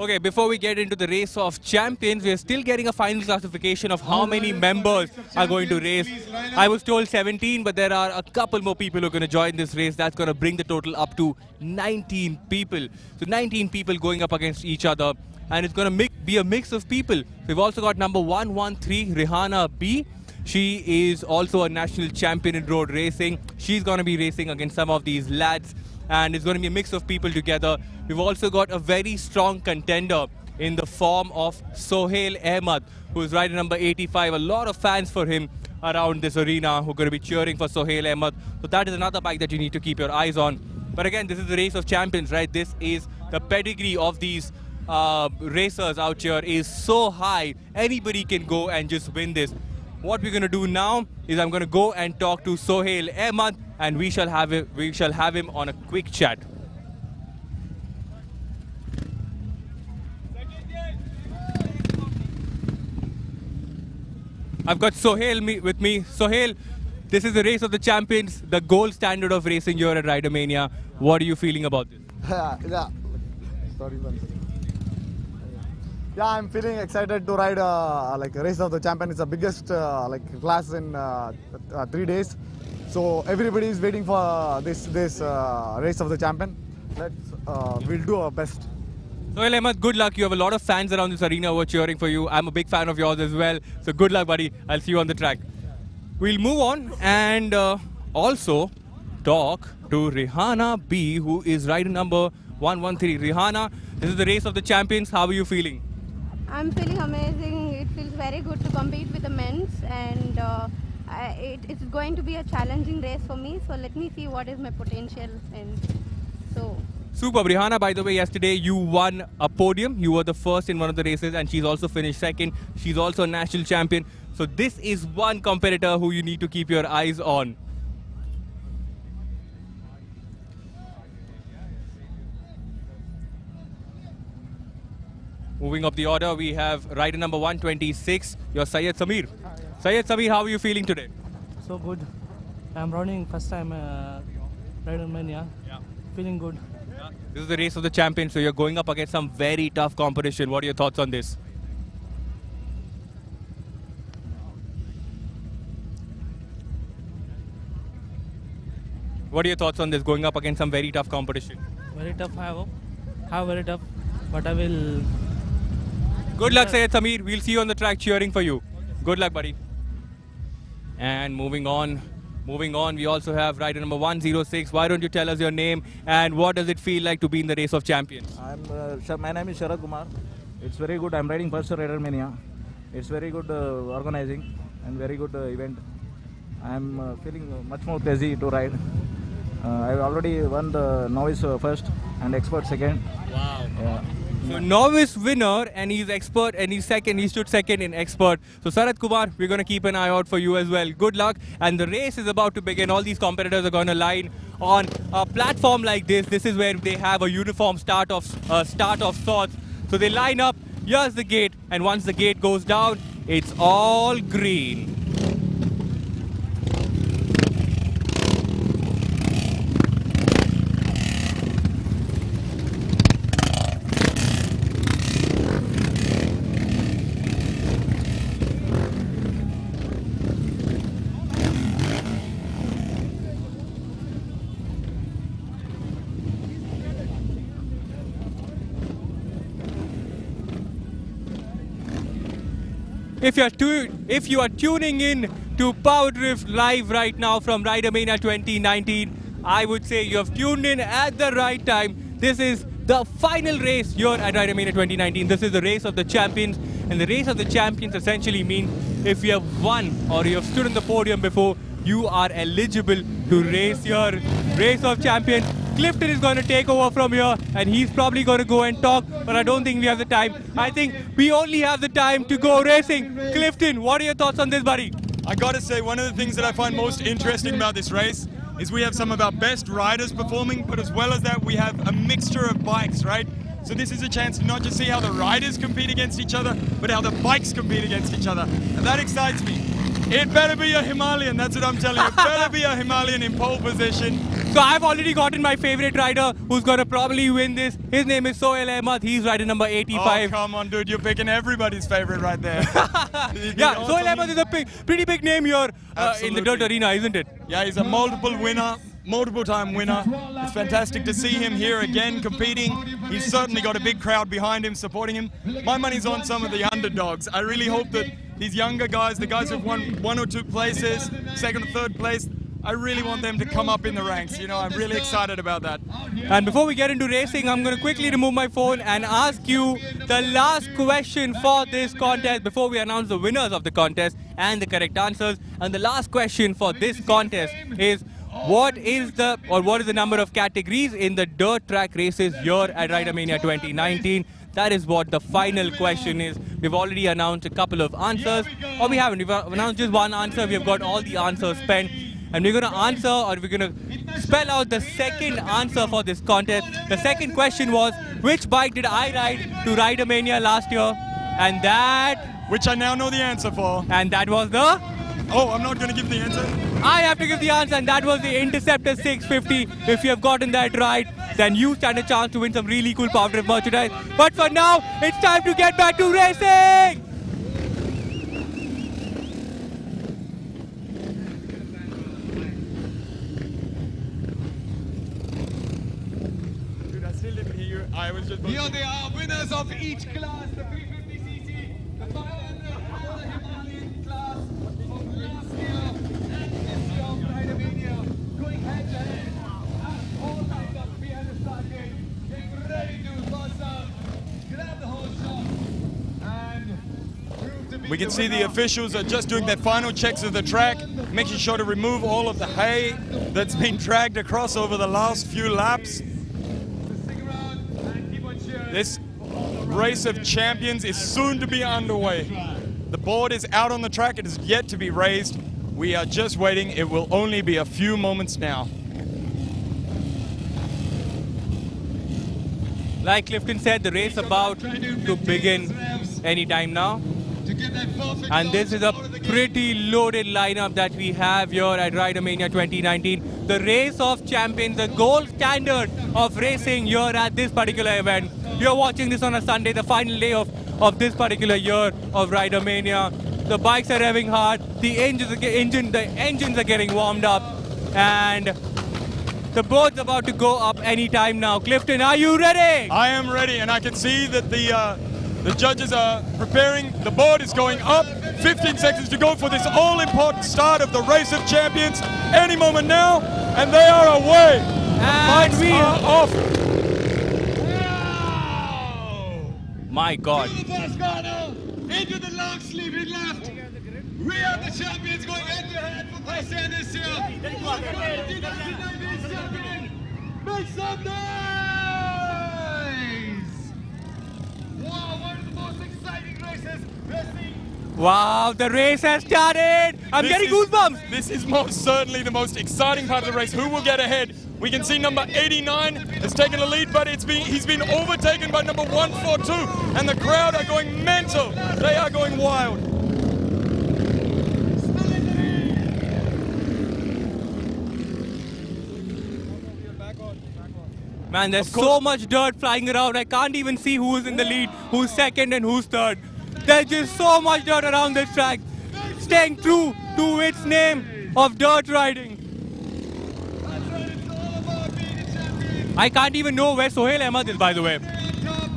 Okay, before we get into the Race of Champions, we are still getting a final classification of how many members are going to race. I was told seventeen, but there are a couple more people who are going to join this race. That's going to bring the total up to nineteen people. So nineteen people going up against each other, and it's going to be a mix of people. We've also got number one one three, Rehana B. She is also a national champion in road racing. She's going to be racing against some of these lads. And it's going to be a mix of people together. We've also got a very strong contender in the form of Sohail Ahmed, who is rider number eighty-five. A lot of fans for him around this arena who are going to be cheering for Sohail Ahmed. So that is another bike that you need to keep your eyes on. But again, this is the Race of Champions, right? This is the pedigree of these uh, racers out here is so high. Anybody can go and just win this. What we're going to do now is I'm going to go and talk to Sohail Ahmed, and we shall have him, we shall have him on a quick chat. I've got Sohail me with me. Sohail, this is the race of the champions, the gold standard of racing here at Rider Mania. What are you feeling about this? Yeah, I'm feeling excited to ride uh, like race of the champion. It's the biggest uh, like class in uh, uh, three days. So everybody is waiting for uh, this this uh, race of the champion. Let's uh, we'll do our best. Sohail Ahmed, good luck. You have a lot of fans around this arena who are cheering for you. I'm a big fan of yours as well. So good luck, buddy. I'll see you on the track. We'll move on and uh, also talk to Rehana B, who is rider number one one three. Rehana, this is the race of the champions. How are you feeling? I'm feeling amazing. It feels very good to compete with the men's, and uh, I, it, it's going to be a challenging race for me. So let me see what is my potential. And so. Super, Rehana. By the way, yesterday you won a podium. You were the first in one of the races, and she's also finished second. She's also a national champion. So this is one competitor who you need to keep your eyes on. Moving up the order, we have rider number one twenty-six, your Sayed Samir. Sayed Samir, how are you feeling today? So good. I'm running first time uh, Rider Mania. Yeah. Feeling good. This is the race of the champion, so you're going up against some very tough competition. What are your thoughts on this? What are your thoughts on this, going up against some very tough competition? Very tough, I hope. How very tough, but I will... Good luck, Sayed Samir. We'll see you on the track cheering for you. Good luck, buddy. And moving on. Moving on, we also have rider number one oh six. Why don't you tell us your name and what does it feel like to be in the race of champions? I'm, uh, my name is Sharad Kumar. It's very good. I'm riding first Rider Mania. It's very good uh, organizing and very good uh, event. I'm uh, feeling much more crazy to ride. Uh, I've already won the novice uh, first and expert second. Wow. Yeah. So novice winner, and he's expert, and he's second. He stood second in expert. So Sharad Kumar, we're going to keep an eye out for you as well. Good luck. And the race is about to begin. All these competitors are going to line on a platform like this. This is where they have a uniform start of uh, start of sorts. So they line up. Here's the gate, and once the gate goes down, it's all green. If you, are tu if you are tuning in to PowerDrift live right now from Rider Mania twenty nineteen, I would say you have tuned in at the right time. This is the final race here at Rider Mania twenty nineteen. This is the race of the champions, and the race of the champions essentially means if you have won or you have stood on the podium before, you are eligible to race your race of champions. Clifton is going to take over from here, and he's probably going to go and talk, but I don't think we have the time. I think we only have the time to go racing. Clifton, what are your thoughts on this, buddy? I got to say, one of the things that I find most interesting about this race is we have some of our best riders performing, but as well as that, we have a mixture of bikes, right? So this is a chance to not just see how the riders compete against each other, but how the bikes compete against each other, and that excites me. It better be a Himalayan, that's what I'm telling you. It better be a Himalayan in pole position. So I've already gotten my favorite rider who's going to probably win this. His name is Sohail Ahmed. He's rider number eighty-five. Oh, come on, dude. You're picking everybody's favorite right there. Yeah, Sohail Ahmed is a big, pretty big name here uh, in the dirt arena, isn't it? Yeah, he's a multiple winner, multiple time winner. It's fantastic to see him here again competing. He's certainly got a big crowd behind him, supporting him. My money's on some of the underdogs. I really hope that these younger guys, the guys who've won one or two places, second or third place, I really want them to come up in the ranks. You know, I'm really excited about that. And before we get into racing, I'm going to quickly remove my phone and ask you the last question for this contest before we announce the winners of the contest and the correct answers. And the last question for this contest is, what is the or what is the number of categories in the dirt track races here at Rider Mania twenty nineteen? That is what the final question is. We've already announced a couple of answers, or we haven't. We've announced just one answer. We've got all the answers penned, and we're going to answer, or we're going to spell out the second answer for this contest. The second question was, which bike did I ride to Rider Mania last year? And that... which I now know the answer for. And that was the... oh, I'm not going to give the answer. I have to give the answer, and that was the Interceptor six fifty. If you have gotten that right, then you stand a chance to win some really cool PowerDrift merchandise. But for now, it's time to get back to racing! Dude, I still didn't hear you. I was just... here they are, winners of each class, the three fifty c c, the five hundred, and the Himalayan class. We can see the officials are just doing their final checks of the track, making sure to remove all of the hay that's been dragged across over the last few laps. This race of champions is soon to be underway. The board is out on the track, it is yet to be raised. We are just waiting, it will only be a few moments now. Like Clifton said, the race about to begin any time now. And this is a pretty loaded lineup that we have here at Rider Mania twenty nineteen. The race of champions, the gold standard of racing here at this particular event. You're watching this on a Sunday, the final day of, of this particular year of Rider Mania. The bikes are revving hard, the engines, the, engine, the engines are getting warmed up, and the board's about to go up any time now. Clifton, are you ready? I am ready, and I can see that the... Uh The judges are preparing, the board is going up, fifteen seconds to go for this all-important start of the race of champions, any moment now, and they are away. And the bikes are off. Wow. My God. Into the long sleeve, he left. We are the champions going head-to-head for S and S here. Make some noise! Wow, the race has started! I'm this getting is, goosebumps! This is most certainly the most exciting part of the race. Who will get ahead? We can see number eighty-nine has taken the lead, but it's been, he's been overtaken by number one forty-two, and the crowd are going mental. They are going wild. Man, there's so much dirt flying around. I can't even see who's in the lead, who's second and who's third. There's just so much dirt around this track, staying true to its name of dirt riding. I can't even know where Sohail Ahmed is, by the way.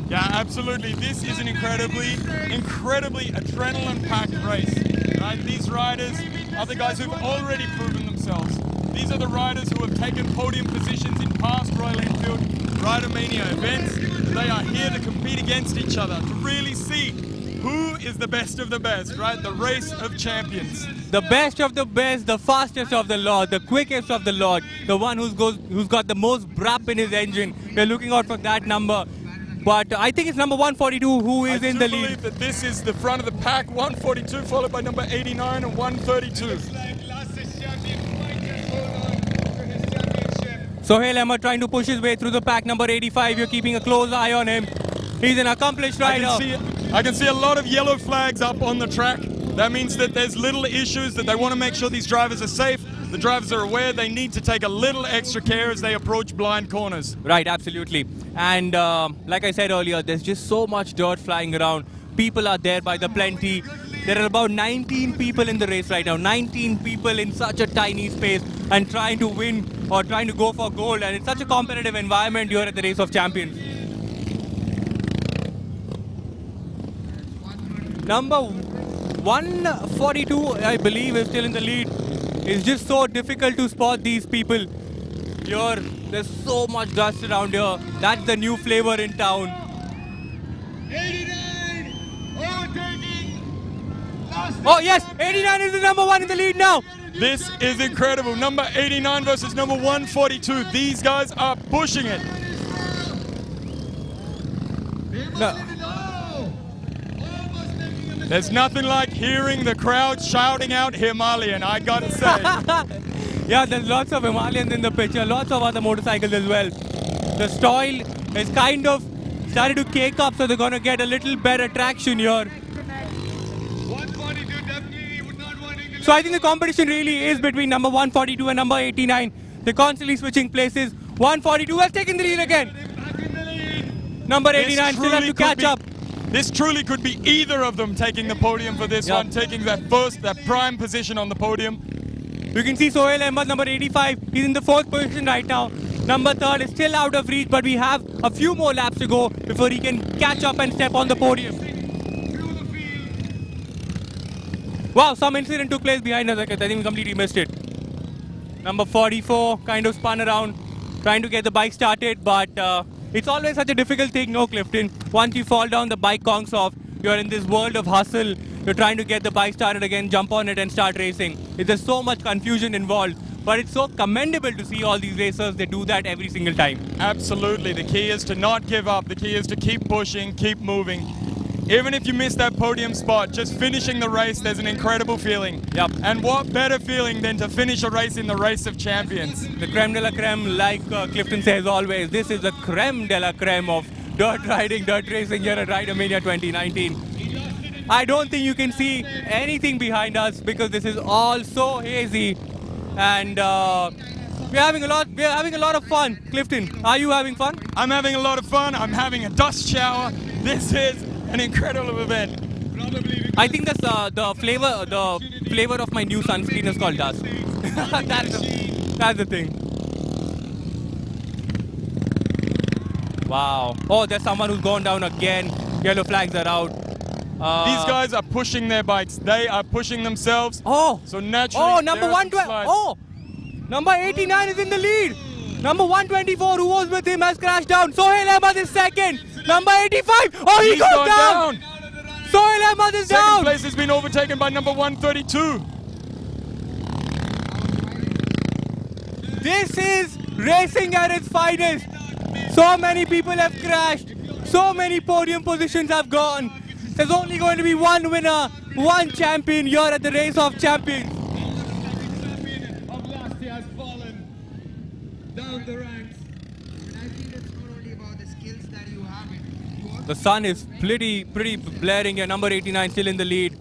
Yeah, absolutely. This is an incredibly, incredibly adrenaline-packed race. Right? These riders are the guys who've already proven themselves. These are the riders who have taken podium positions in past Royal Enfield Rider Mania events. They are here to compete against each other, to really see who is the best of the best, right? The race of champions. The best of the best, the fastest of the lot, the quickest of the lot, the one who's, goes, who's got the most brap in his engine. We're looking out for that number. But I think it's number one forty-two who is in the lead. I believe that this is the front of the pack, one forty-two followed by number eighty-nine and one thirty-two. Sohail Ahmed trying to push his way through the pack, number eighty-five. You're keeping a close eye on him. He's an accomplished rider. I can see a lot of yellow flags up on the track. That means that there's little issues, that they want to make sure these drivers are safe. The drivers are aware they need to take a little extra care as they approach blind corners. Right, absolutely. And uh, like I said earlier, there's just so much dirt flying around. People are there by the plenty. There are about nineteen people in the race right now. nineteen people in such a tiny space and trying to win or trying to go for gold. And it's such a competitive environment here at the Race of Champions. Number one forty-two, I believe, is still in the lead. It's just so difficult to spot these people. Here, there's so much dust around here. That's the new flavor in town. eighty-nine, overtaking. Oh yes, eighty-nine is the number one in the lead now. This is incredible. Number eighty-nine versus number one forty-two. These guys are pushing it. No. There's nothing like hearing the crowd shouting out Himalayan, I gotta say. Yeah, there's lots of Himalayans in the picture, lots of other motorcycles as well. The soil is kind of started to cake up, so they're gonna get a little better traction here. So I think the competition really is between number one forty-two and number eighty-nine. They're constantly switching places. one forty-two has taken the lead again. Number eighty-nine still has to catch up. This truly could be either of them taking the podium for this yep. one, taking that first, that prime position on the podium. You can see Sohail Ahmed, number eighty-five, he's in the fourth position right now. Number third is still out of reach, but we have a few more laps to go before he can catch up and step on the podium. Wow, some incident took place behind us. I think we completely missed it. Number forty-four kind of spun around, trying to get the bike started, but... Uh, It's always such a difficult thing, no, Clifton? Once you fall down, the bike conks off. You're in this world of hustle. You're trying to get the bike started again, jump on it and start racing. There's so much confusion involved. But it's so commendable to see all these racers. They do that every single time. Absolutely. The key is to not give up. The key is to keep pushing, keep moving. Even if you miss that podium spot, just finishing the race, there's an incredible feeling. Yep. And what better feeling than to finish a race in the race of champions? The creme de la creme, like uh, Clifton says always, this is the creme de la creme of dirt riding, dirt racing here at Rider Mania twenty nineteen. I don't think you can see anything behind us because this is all so hazy, and uh, we're having a lot. We're having a lot of fun. Clifton, are you having fun? I'm having a lot of fun. I'm having a dust shower. This is an incredible event. I think that's uh, the flavor. The flavor of my new sunscreen is called dust. that's, the, that's the thing. Wow. Oh, there's someone who's gone down again. Yellow flags are out. Uh, These guys are pushing their bikes. They are pushing themselves. Oh. So naturally. Oh, number one twenty. Oh, number eighty-nine is in the lead. Number one twenty-four, who was with him, has crashed down. Sohail Ahmed is second. Number eighty-five! Oh, he He's goes down! down. Sohail Ahmed is Second down! Second place has been overtaken by number one thirty-two. This is racing at its finest. So many people have crashed. So many podium positions have gone. There's only going to be one winner, one champion here at the Race of Champions. The sun is pretty, pretty blaring here. Number eighty-nine still in the lead.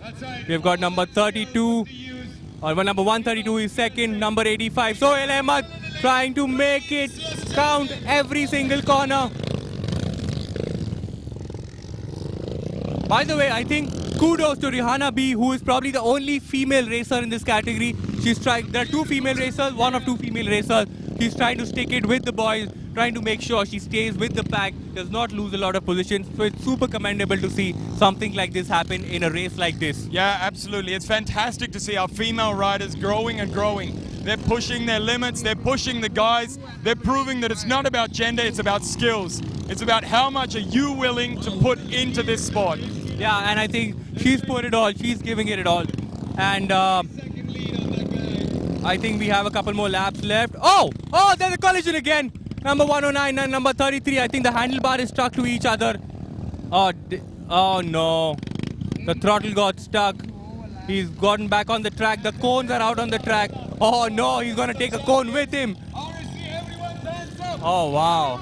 We've got number thirty-two, or well, number one thirty-two is second. Number eighty-five, Sohail Ahmed, trying to make it count every single corner. By the way, I think kudos to Rehana B, who is probably the only female racer in this category. She's trying. There are two female racers, one of two female racers. She's trying to stick it with the boys, trying to make sure she stays with the pack, does not lose a lot of positions. So it's super commendable to see something like this happen in a race like this. Yeah, absolutely. It's fantastic to see our female riders growing and growing. They're pushing their limits, they're pushing the guys, they're proving that it's not about gender, it's about skills. It's about how much are you willing to put into this sport. Yeah, and I think she's put it all, she's giving it it all. And uh, I think we have a couple more laps left. Oh! Oh, there's a collision again! Number one oh nine and number thirty-three, I think the handlebar is stuck to each other. Oh, oh no, the throttle got stuck. He's gotten back on the track. The cones are out on the track. Oh no, he's gonna take a cone with him. Oh wow.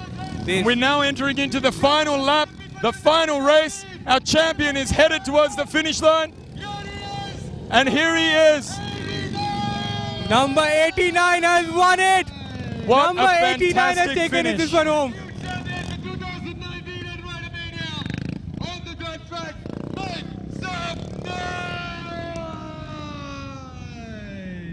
This. We're now entering into the final lap, the final race. Our champion is headed towards the finish line. And here he is. Number eighty-nine has won it. What Number eighty-nine has taken it this one home.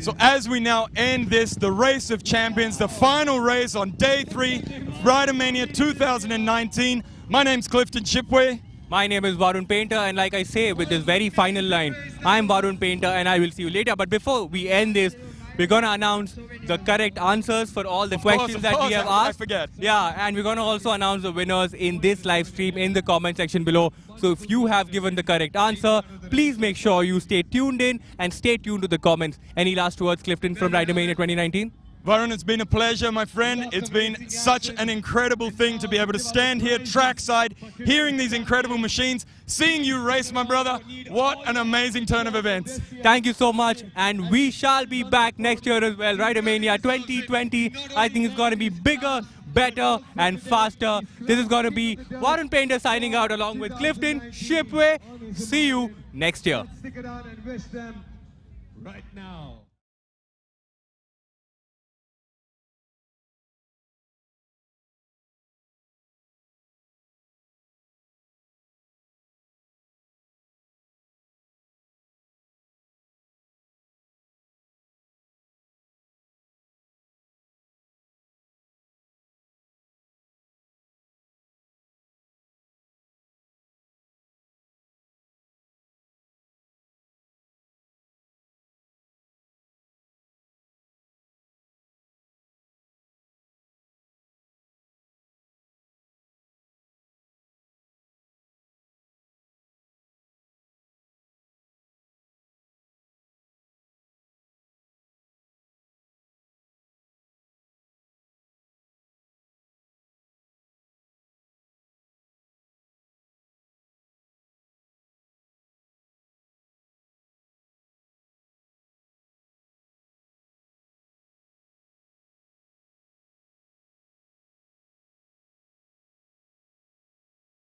So as we now end this, the Race of Champions, the final race on day three of Rider Mania two thousand nineteen. My name's Clifton Shipway. My name is Varun Painter, and like I say with this very final line, I'm Varun Painter and I will see you later. But before we end this, we're going to announce the correct answers for all the of questions course, that course, we have I, asked. I forget. Yeah, and we're going to also announce the winners in this live stream in the comment section below. So if you have given the correct answer, please make sure you stay tuned in and stay tuned to the comments. Any last words, Clifton, from Rider Mania twenty nineteen? Varun, it's been a pleasure, my friend. It's been such an incredible thing to be able to stand here trackside, hearing these incredible machines, seeing you race, my brother. What an amazing turn of events. Thank you so much, and we shall be back next year as well. Rider Mania twenty twenty, I think it's going to be bigger, better and faster. This is going to be Varun Painter signing out along with Clifton Shipway. See you next year. Stick it on and wish them right now.